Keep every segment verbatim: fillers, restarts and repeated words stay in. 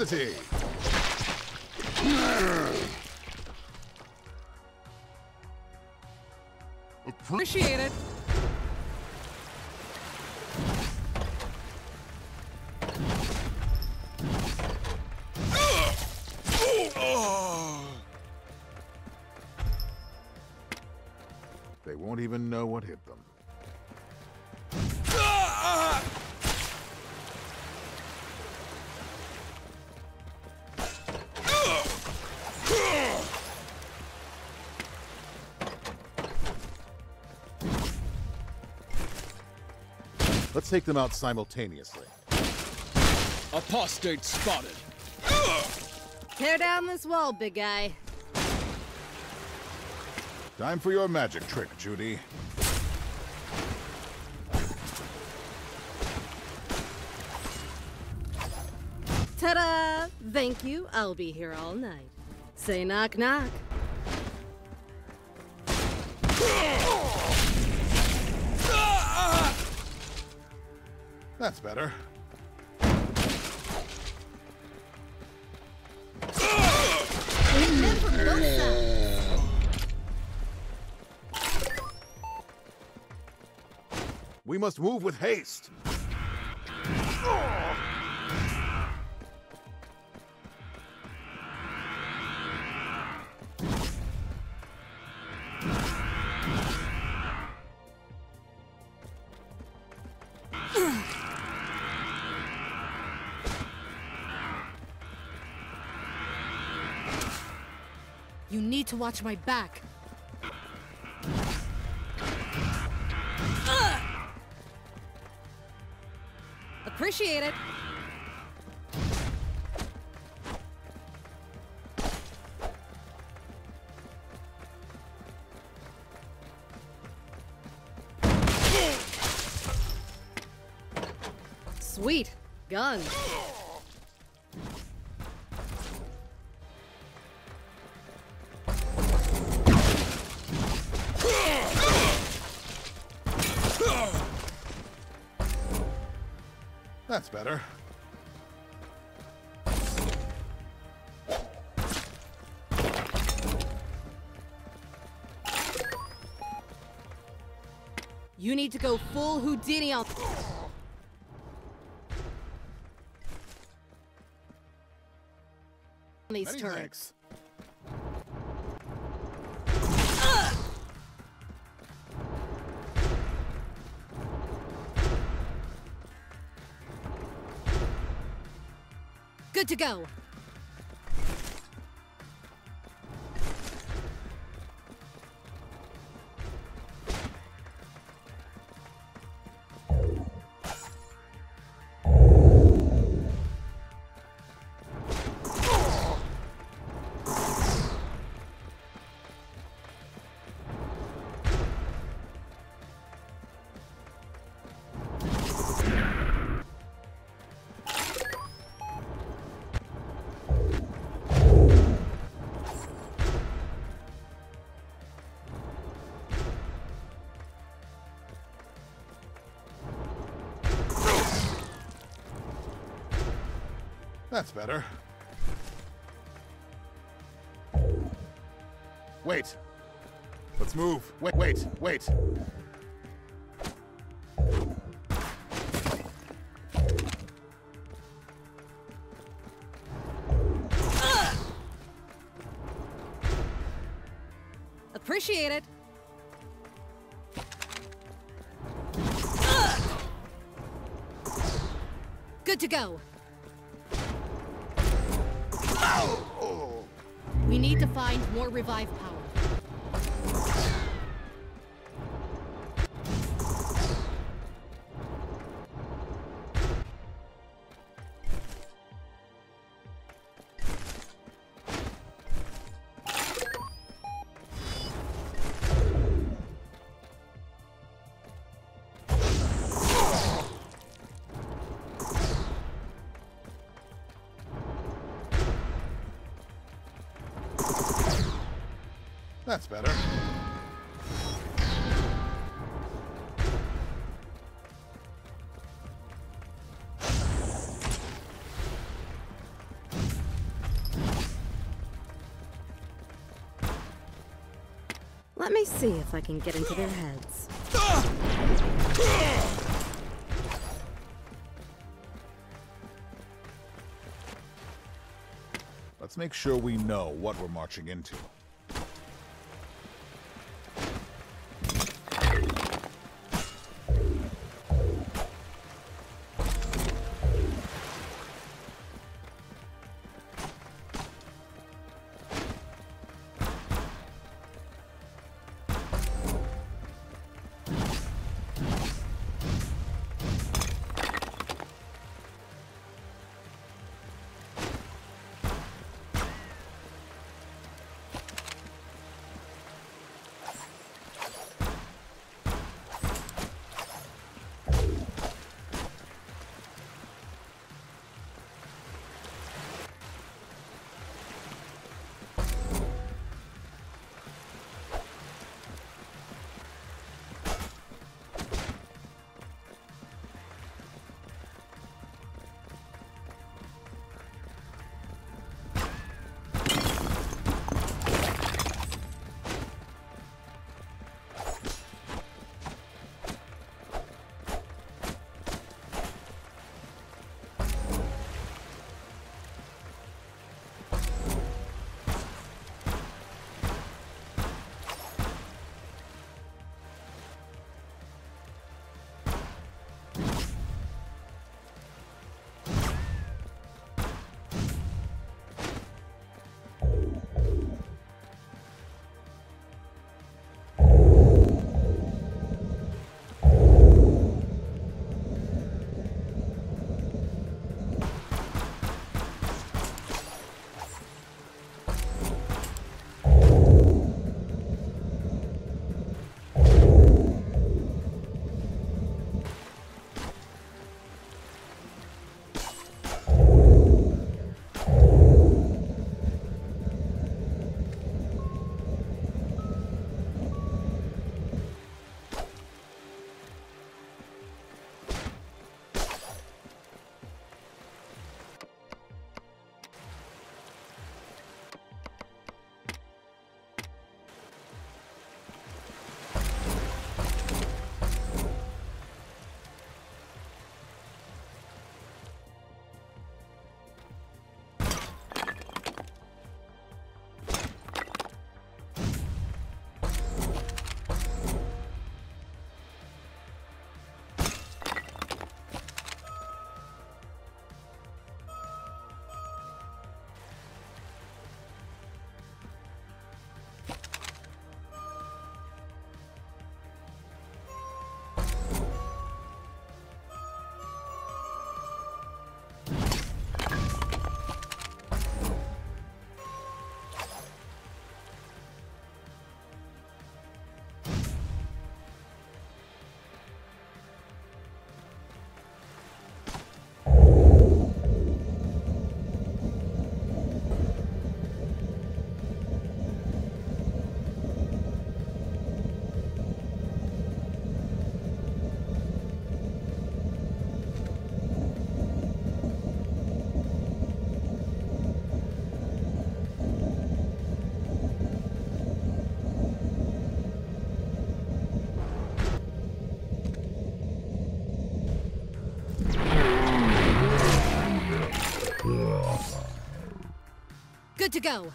electricity. Appreciate it. They won't even know what hit them. Let's take them out simultaneously. Apostate spotted. Tear down this wall, big guy. Time for your magic trick, Judy. Ta-da! Thank you. I'll be here all night. Say knock, knock. That's better. We must move with haste. You need to watch my back. Uh! Appreciate it. Sweet gun. That's better. You need to go full Houdini on. These Many turrets. Thanks. Good to go. That's better. Wait. Let's move. Wait, wait, wait. Uh! Appreciate it. Uh! Good to go. We need to find more revive power. That's better. Let me see if I can get into their heads. Let's make sure we know what we're marching into. Good to go.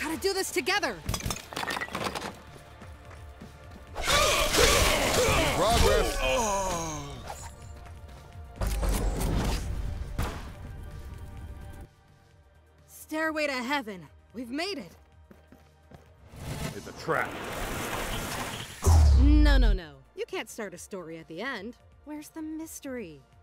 Gotta do this together. Progress. Oh. Stairway to heaven. We've made it. It's a trap. No, no, no. You can't start a story at the end. Where's the mystery?